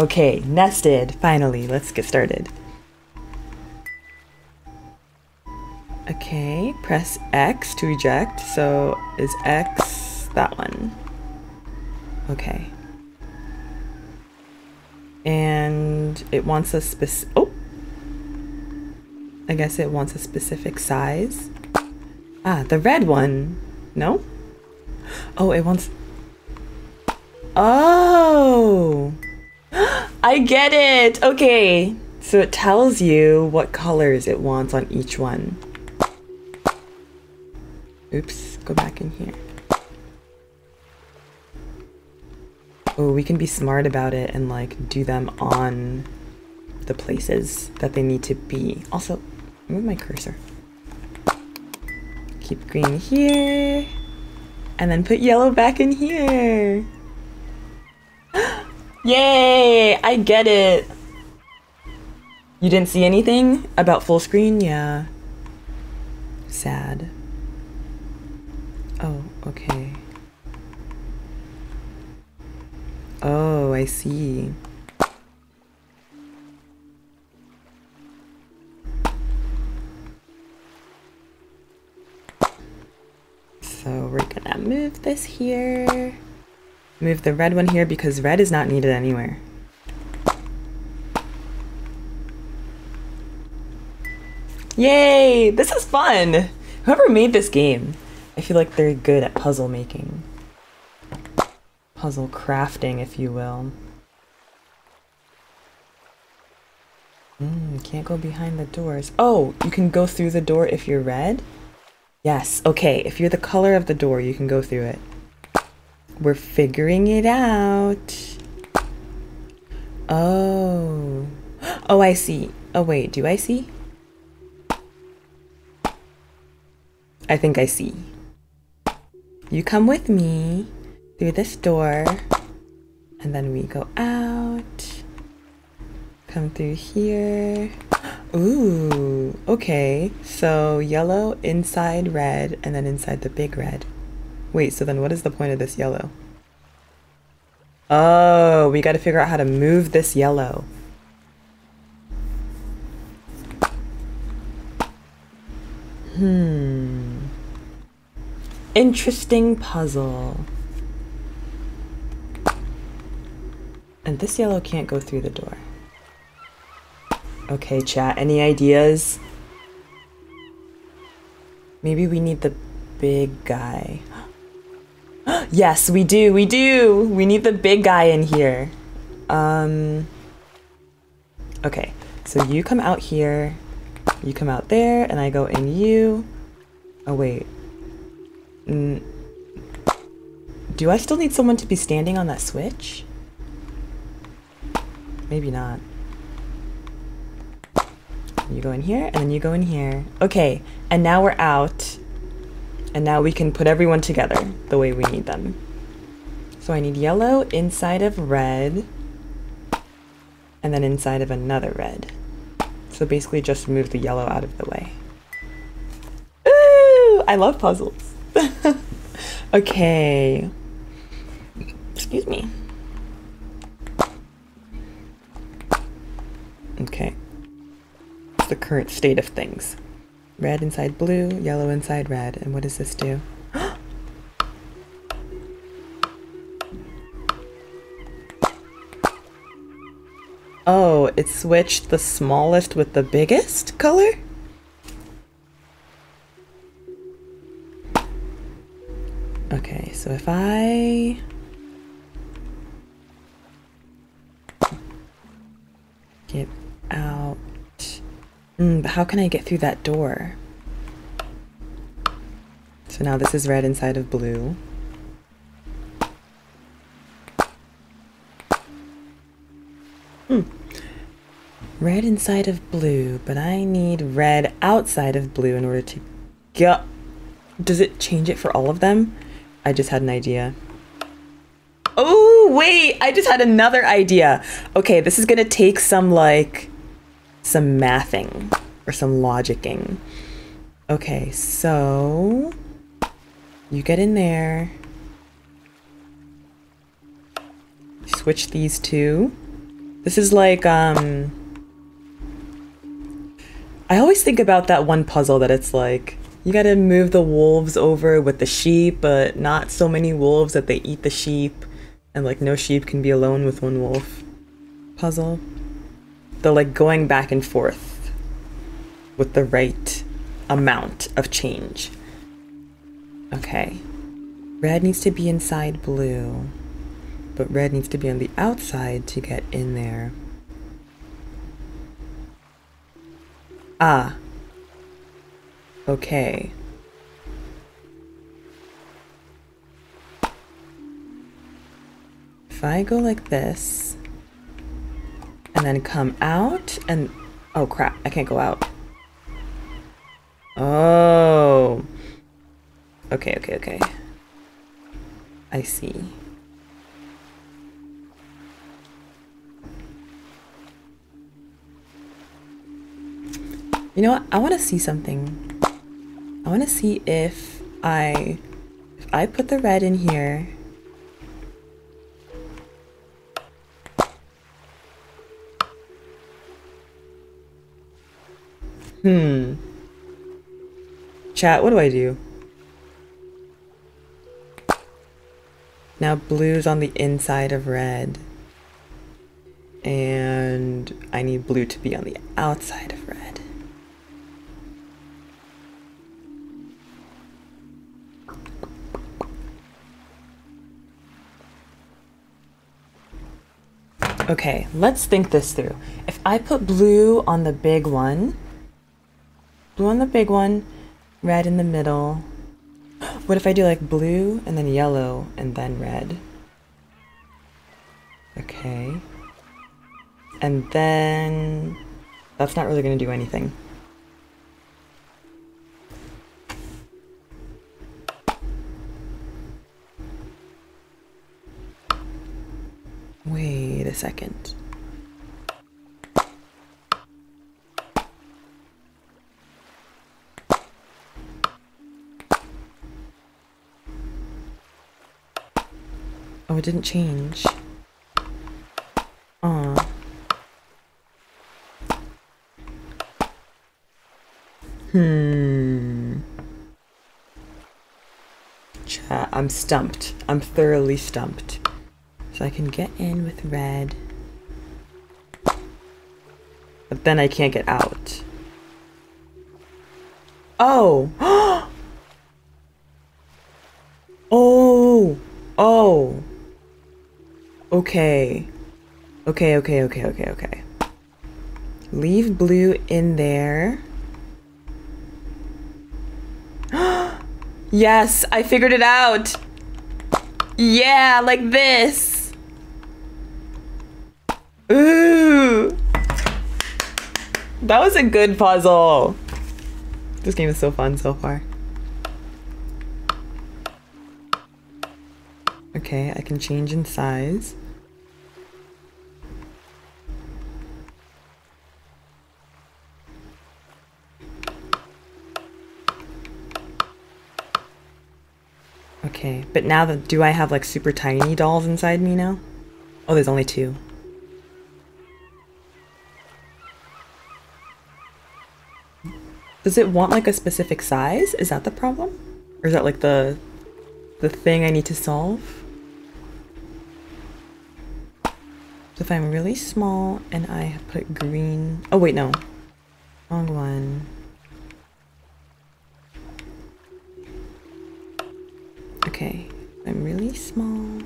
Okay, nested, finally, let's get started. Okay, press X to eject, so is X that one? Okay. And it wants a specific size. Ah, the red one, no? Oh, it wants, oh! I get it! Okay, so it tells you what colors it wants on each one. Oops, go back in here. Oh, we can be smart about it and like do them on the places that they need to be. Also, move my cursor. Keep green here, and then put yellow back in here. Yay! I get it! You didn't see anything about full screen? Yeah. Sad. Oh, okay. Oh, I see. So we're gonna move this here. Move the red one here because red is not needed anywhere. Yay! This is fun! Whoever made this game, I feel like they're good at puzzle making. Puzzle crafting, if you will. Can't go behind the doors. Oh, you can go through the door if you're red? Yes, okay, if you're the color of the door, you can go through it. We're figuring it out. Oh. Oh, I see. Oh, wait, do I see? I think I see. You come with me through this door, and then we go out. Come through here. Ooh, okay. So yellow inside red, and then inside the big red. Wait, so then what is the point of this yellow? Oh, we gotta figure out how to move this yellow. Interesting puzzle. And this yellow can't go through the door. Okay, chat, any ideas? Maybe we need the big guy. Yes, we do, we do! We need the big guy in here. Okay, so you come out here, you come out there, and I go in you. Oh, wait. Do I still need someone to be standing on that switch? Maybe not. You go in here, and then you go in here. Okay, and now we're out. And now we can put everyone together the way we need them. So I need yellow inside of red, and then inside of another red. So basically just move the yellow out of the way. Ooh, I love puzzles. Okay. Excuse me. Okay. It's the current state of things. Red inside blue, yellow inside red. And what does this do? Oh, it switched the smallest with the biggest color? Okay, so if I... get out... but how can I get through that door? So now this is red inside of blue. Red inside of blue, but I need red outside of blue in order to get... Does it change it for all of them? I just had an idea. Oh, wait! I just had another idea! Okay, this is gonna take some, like... some mathing or some logicking. Okay, so you get in there. switch these two. This is like, I always think about that one puzzle that it's like, you gotta move the wolves over with the sheep, but not so many wolves that they eat the sheep, and like no sheep can be alone with one wolf puzzle. They're like going back and forth with the right amount of change. Okay. Red needs to be inside blue, but red needs to be on the outside to get in there. Ah. Okay. If I go like this, and then come out, and... oh crap, I can't go out. Oh. Okay, okay, okay. I see. You know what? I want to see something. I want to see if I put the red in here. Chat, what do I do? Now blue's on the inside of red. And I need blue to be on the outside of red. Okay, let's think this through. If I put blue on the big one, red in the middle. What if I do like blue and then yellow and then red? Okay. And then that's not really going to do anything. Wait a second. Oh, it didn't change. Aw. Chat, I'm stumped. I'm thoroughly stumped. So I can get in with red, but then I can't get out. Oh! Oh! Oh! Okay. Okay. Leave blue in there. Yes! I figured it out! Yeah! Like this! Ooh! That was a good puzzle! This game is so fun so far. Okay, I can change in size. Okay, but now that, do I have like super tiny dolls inside me now? Oh, there's only two. Does it want like a specific size? Is that the problem? Or is that like the thing I need to solve? So if I'm really small and I put green... oh wait, no. Wrong one. Okay, I'm really small.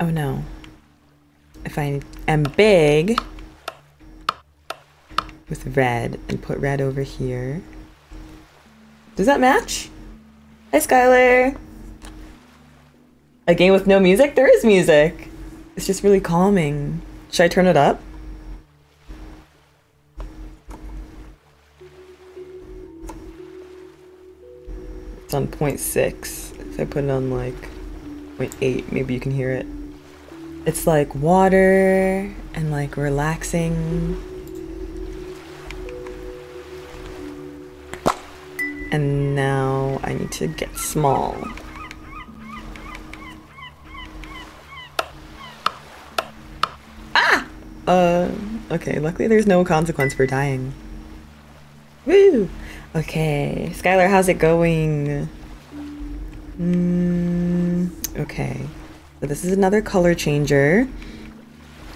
Oh no. If I am big with red and put red over here. Does that match? Hi, Skylar. A game with no music? There is music. It's just really calming. Should I turn it up? It's on 0.6. If I put it on like 0.8, maybe you can hear it. It's like water and like relaxing. And now I need to get small. Ah! Okay, luckily there's no consequence for dying. Woo! Okay, Skylar, how's it going? Okay. So this is another color changer.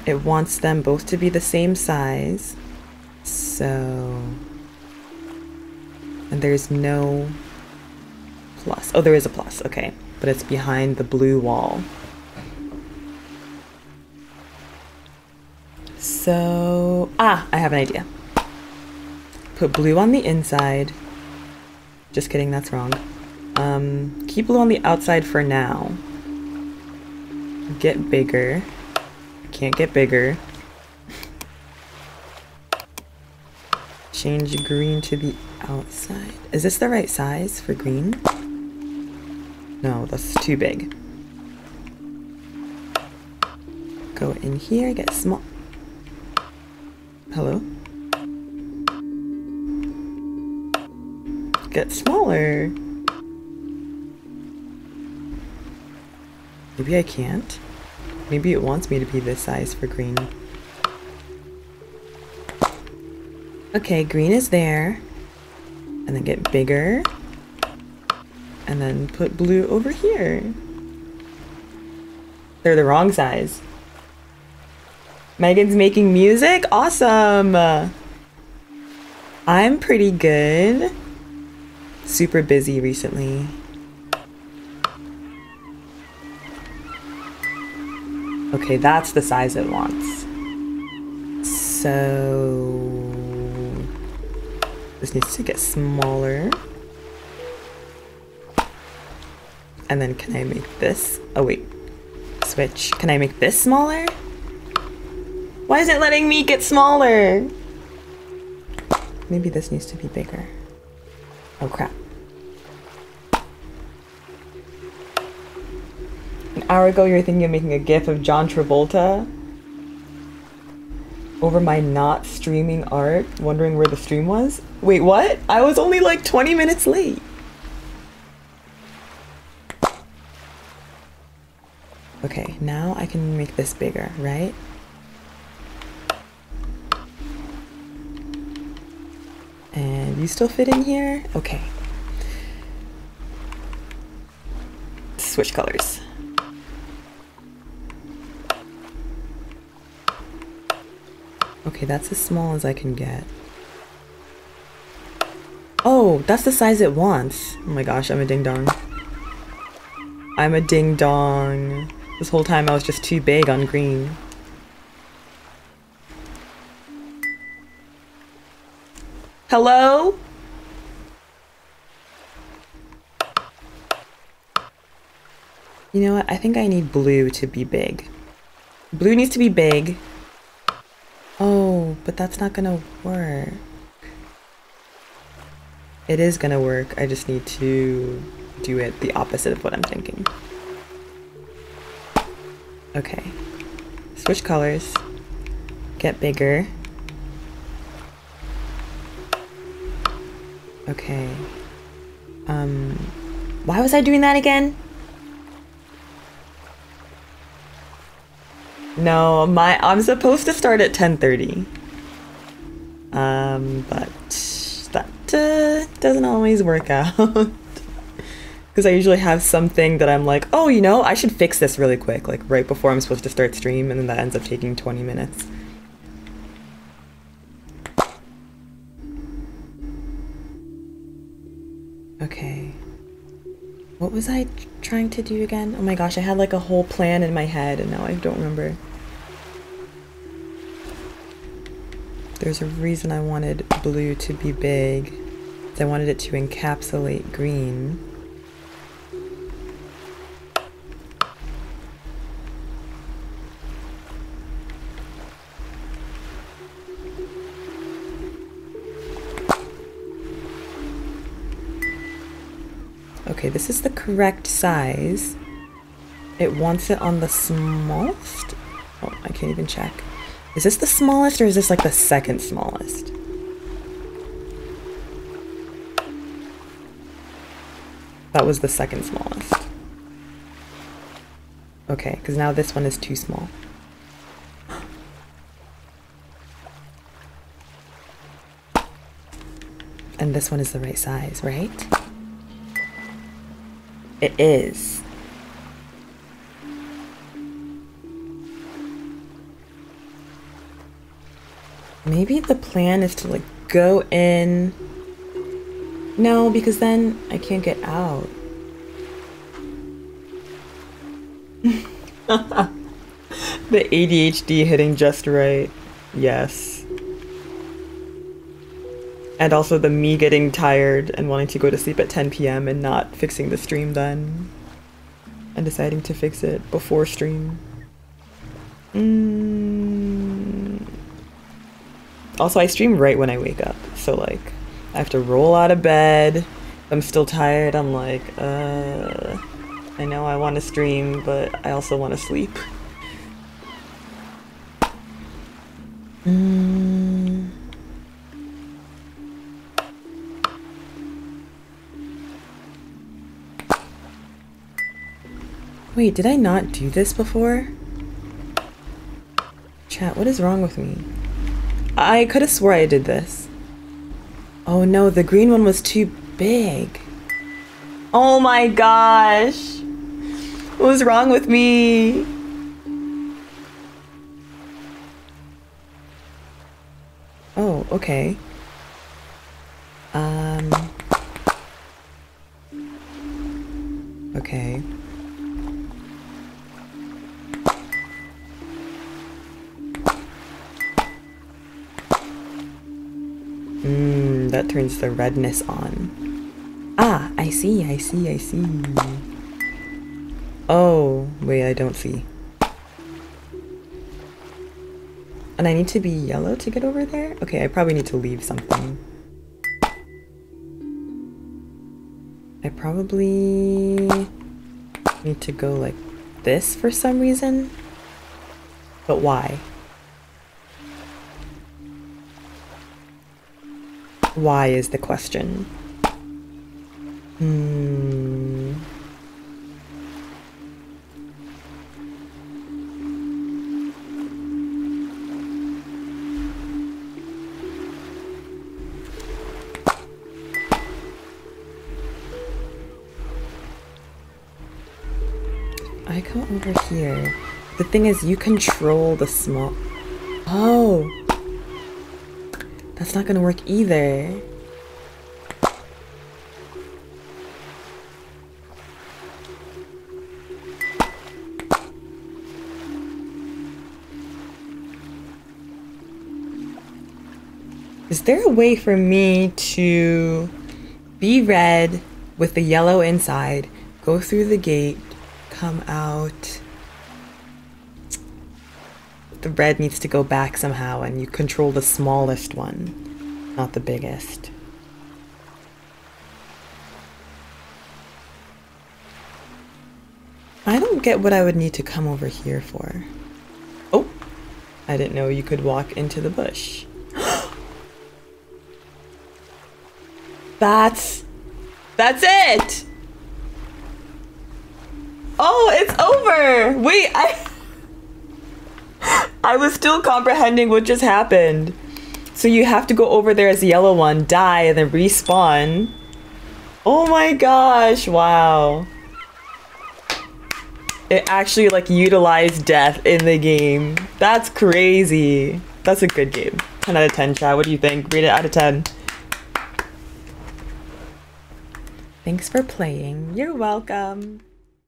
It wants them both to be the same size. So... and there's no plus. Oh, there is a plus, okay. But it's behind the blue wall. So... ah, I have an idea. Put blue on the inside. Just kidding, that's wrong. Keep blue on the outside for now. Get bigger. Can't get bigger. Change green to the outside. Is this the right size for green? No, that's too big. Go in here, get small. Hello? Get smaller. Maybe I can't. Maybe it wants me to be this size for green. Okay, green is there. And then get bigger. And then put blue over here. They're the wrong size. Megan's making music? Awesome! I'm pretty good. Super busy recently. Okay, that's the size it wants. So... this needs to get smaller. And then can I make this? Oh wait, switch. Can I make this smaller? Why is it letting me get smaller? Maybe this needs to be bigger. Oh crap. An hour ago, you were thinking of making a GIF of John Travolta over my not streaming art, wondering where the stream was. Wait, what? I was only like 20 minutes late. Okay, now I can make this bigger, right? And you still fit in here? Okay. Switch colors. Okay, that's as small as I can get. Oh, that's the size it wants. Oh my gosh, I'm a ding-dong. I'm a ding-dong. This whole time I was just too big on green. Hello? You know what? I think I need blue to be big. Blue needs to be big. Oh, but that's not gonna work. It is gonna work, I just need to do it the opposite of what I'm thinking. Okay, switch colors, get bigger. Okay, why was I doing that again? No, I'm supposed to start at 10:30. But that doesn't always work out. Because I usually have something that I'm like, oh, you know, I should fix this really quick, like right before I'm supposed to start stream, and then that ends up taking 20 minutes. Okay. What was I trying to do again? Oh my gosh, I had like a whole plan in my head and now I don't remember. There's a reason I wanted blue to be big. I wanted it to encapsulate green. Okay, this is the correct size. It wants it on the smallest? Oh, I can't even check. Is this the smallest or is this like the second smallest? That was the second smallest. Okay, because now this one is too small. And this one is the right size, right? It is. Maybe the plan is to like go in. No, because then I can't get out. The ADHD hitting just right. Yes. And also the me getting tired and wanting to go to sleep at 10 p.m. and not fixing the stream then. And deciding to fix it before stream. Also, I stream right when I wake up. So, like, I have to roll out of bed. I'm still tired. I'm like, I know I want to stream, but I also want to sleep. Wait, did I not do this before? Chat, what is wrong with me? I could have swore I did this. Oh no, the green one was too big. Oh my gosh. What was wrong with me? Oh, okay. Okay. That turns the redness on. Ah, I see, I see, I see. Oh, wait, I don't see. And I need to be yellow to get over there? Okay, I probably need to leave something. I probably need to go like this for some reason. But why? Why is the question. I go over here. The thing is, you control the small... Oh! That's not gonna work either. Is there a way for me to be red with the yellow inside, go through the gate, come out? The red needs to go back somehow, and you control the smallest one, not the biggest. I don't get what I would need to come over here for. Oh, I didn't know you could walk into the bush. That's it! Oh, it's over! Wait, I was still comprehending what just happened. So you have to go over there as the yellow one, die, and then respawn. Oh my gosh, wow. It actually like utilized death in the game. That's crazy. That's a good game. 10 out of 10, chat. What do you think? Rate it out of 10. Thanks for playing. You're welcome.